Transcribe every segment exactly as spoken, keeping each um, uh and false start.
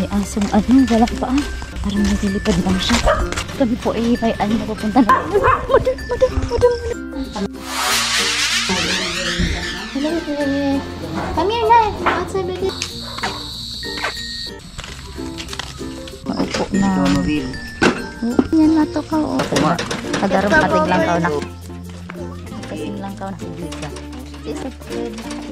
Ayan, sumaanong wala pa ah. Parang nagilipad lang siya. Kami po eh, may ano napapunta na. Madam, madam, madam. Hello, baby. Come here, guys. Outside, baby. Maupo na. Yan na to ka, oh. Kadarong patig lang kao na. Kasing lang kao na. It's a good night.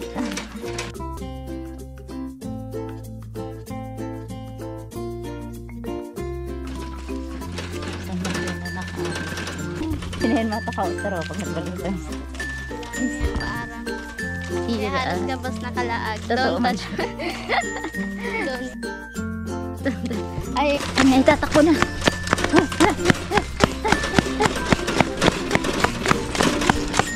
Sinahin matakausar o pag nagbalitan. Parang hindi halos gabas nakalaag. Don't touch me. Ay, ay, tatakbo na.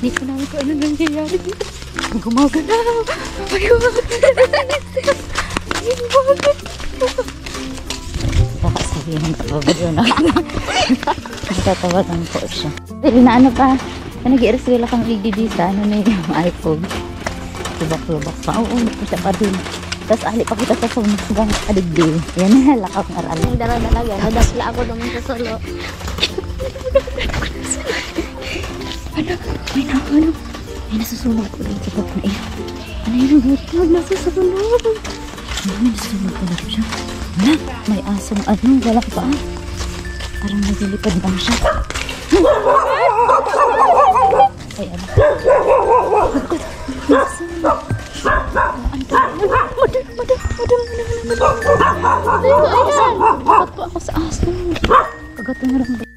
Hindi ko na nakawala na nangyayari dito. Gumagalaw. Gumagalaw. Sabihin ko ba yun ako? Matatawagan ko siya. Dali na ano pa, nag-i-reswila kang igdidi sa ano na yung iPhone. Lubak-lubak pa. Oo, hindi ko siya pa din. Tapos alip ako sa phone, bang aligdi. Yan na, lakap na rali. Ang dalaga, nadasla ako naman sa solo. Ano? May na, ano? May nasusunog ko dito ko na eh. Ano yun? Huwag nasusunog. May nasusunog ko dito siya. May asong ano, wala pa ah. Parang nagilipad lang siya. Ay, ano? Agad! Nasaan? Madam, madam, madam, madam, madam, madam. Ay, ko, ayan! Agad po ako sa aso. Agad na lang ba?